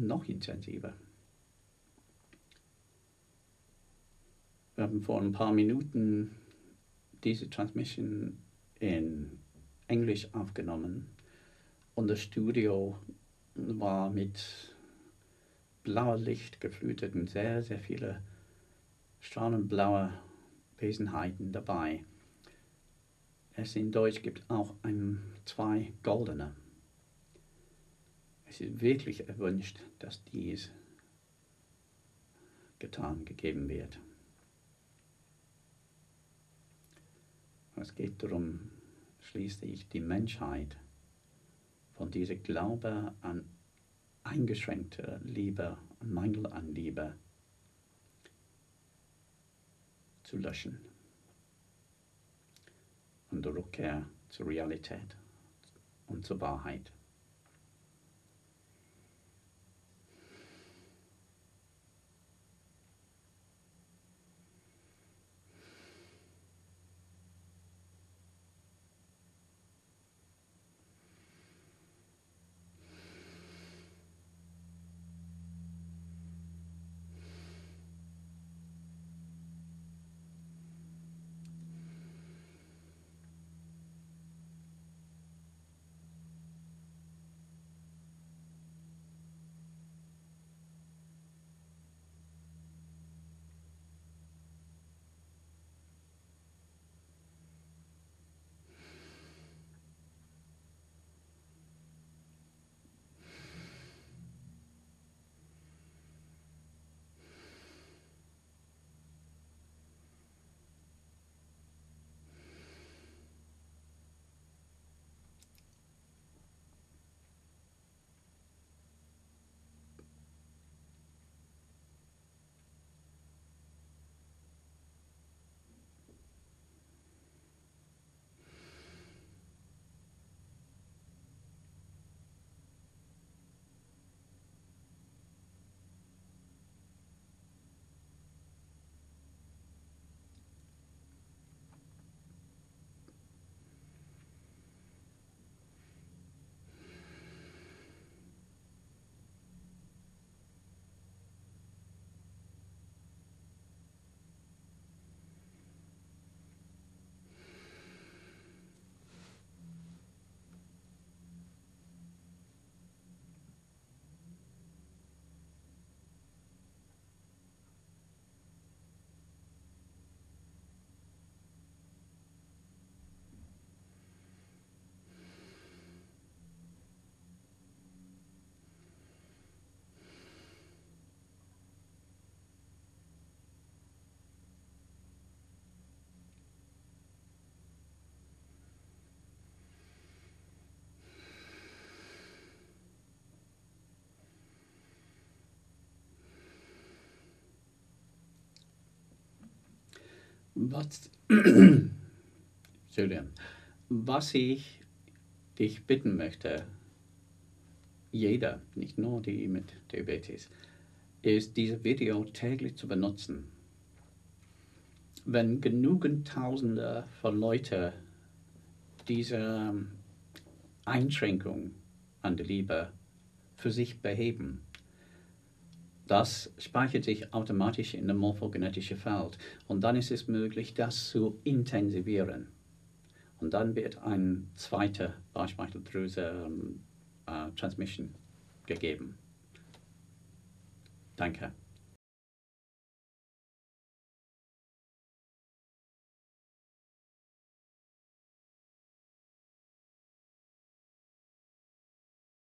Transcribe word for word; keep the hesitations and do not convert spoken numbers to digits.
noch intensiver. Wir haben vor ein paar Minuten diese Transmission in Englisch aufgenommen und das Studio war mit blauem Licht geflutet und sehr, sehr viele strahlend blaue Wesenheiten dabei. Es in Deutsch gibt auch ein, zwei goldene. Es ist wirklich erwünscht, dass dies getan, gegeben wird. Es geht darum, schließlich die Menschheit von dieser Glaube an eingeschränkte Liebe, an Mangel an Liebe zu löschen und der Rückkehr zur Realität und zur Wahrheit. Was, Julian, was ich dich bitten möchte, jeder, nicht nur die mit Diabetes, ist, dieses Video täglich zu benutzen. Wenn genügend Tausende von Leuten diese Einschränkung an die Liebe für sich beheben, das speichert sich automatisch in dem morphogenetischen Feld und dann ist es möglich, das zu intensivieren. Und dann wird ein zweiter Bauchspeicheldrüse-Transmission gegeben. Danke.